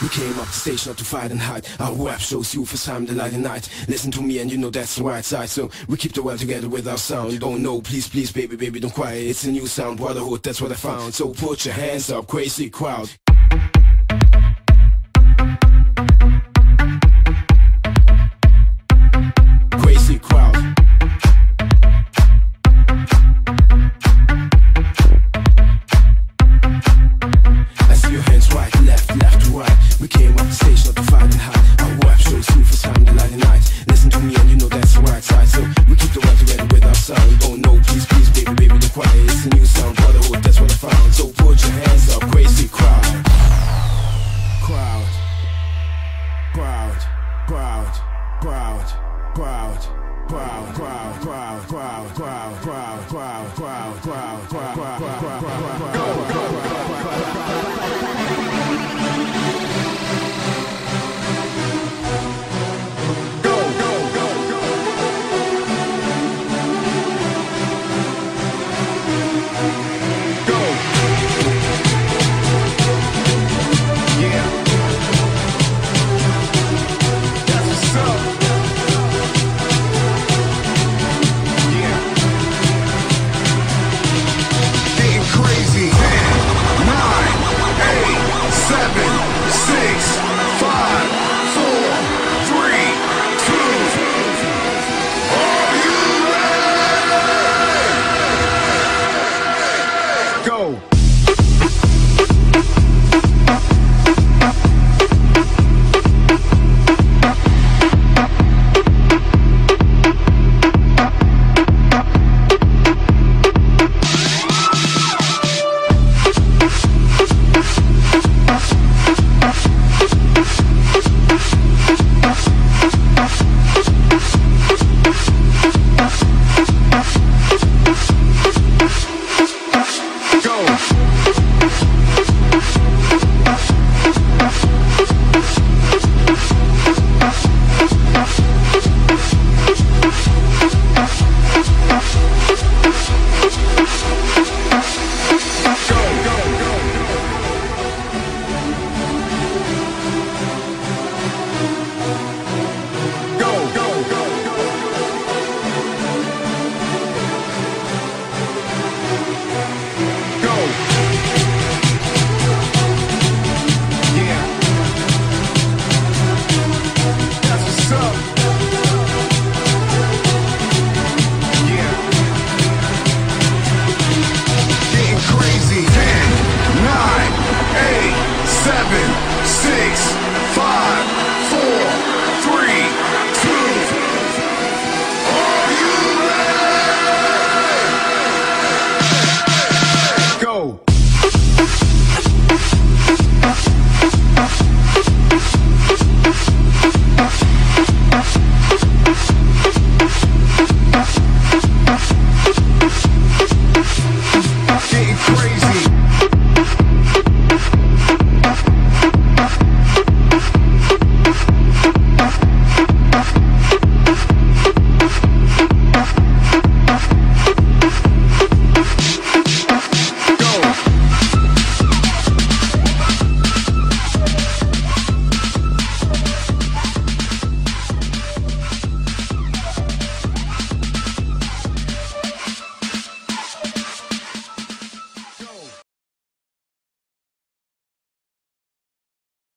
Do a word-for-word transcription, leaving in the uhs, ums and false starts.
We came up the stage not to fight and hide. Our rap shows you first time the light of night. Listen to me and you know that's the right side. So we keep the world together with our sound. Don't know, please, please, baby, baby, don't cry. It's a new sound, brotherhood, that's what I found. So put your hands up, crazy crowd.